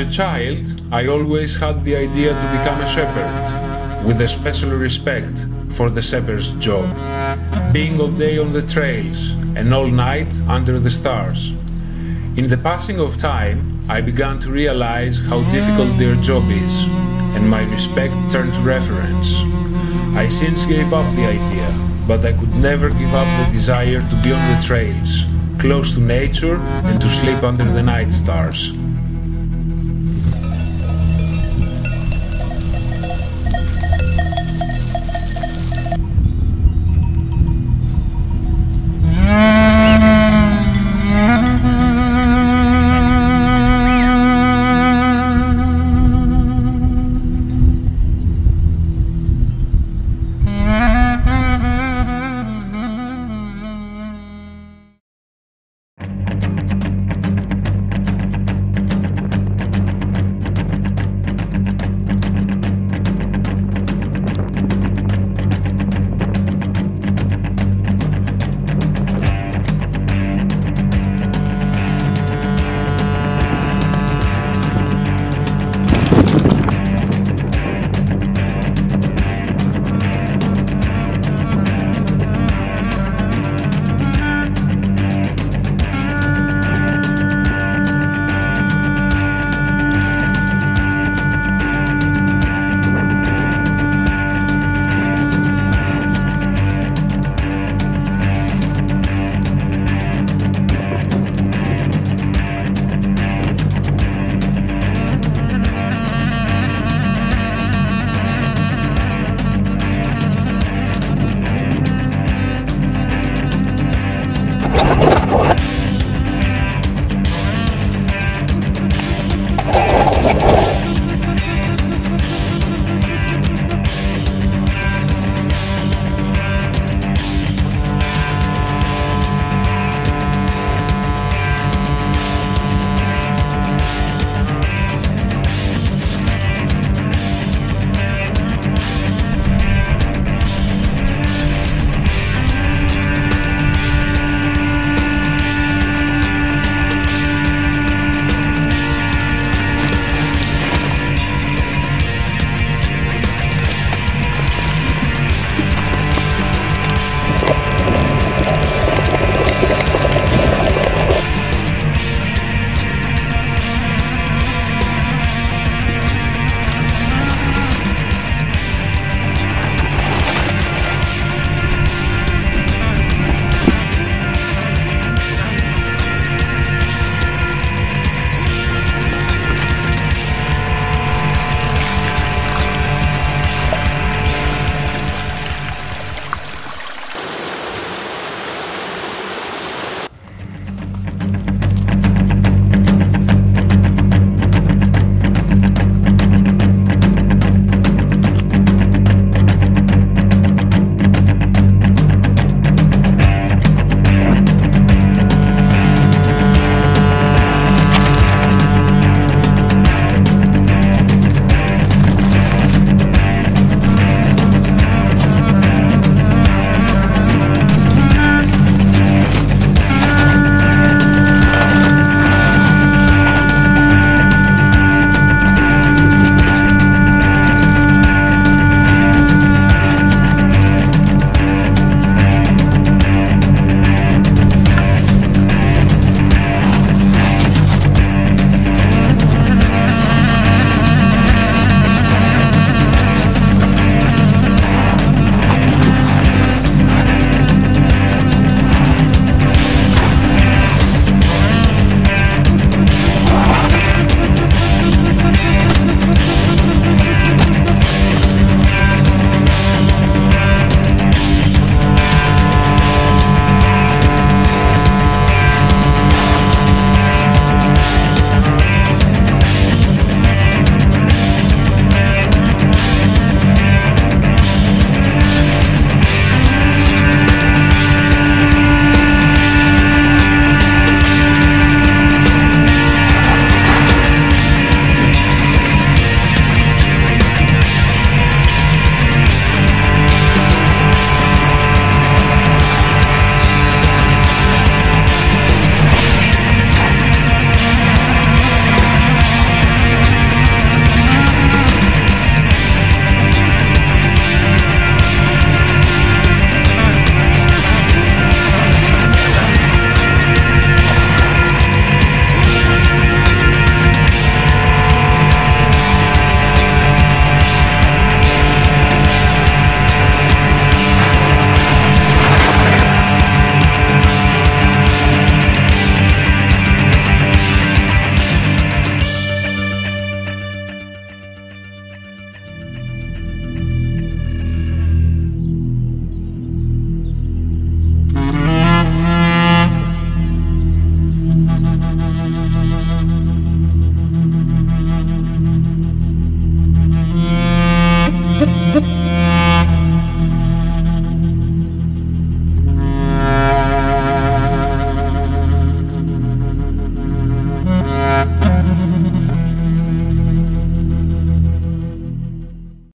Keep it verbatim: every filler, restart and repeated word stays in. a child, I always had the idea to become a shepherd, with a special respect for the shepherd's job, being all day on the trails and all night under the stars. In the passing of time, I began to realize how difficult their job is, and my respect turned to reverence. I since gave up the idea, but I could never give up the desire to be on the trails, close to nature and to sleep under the night stars.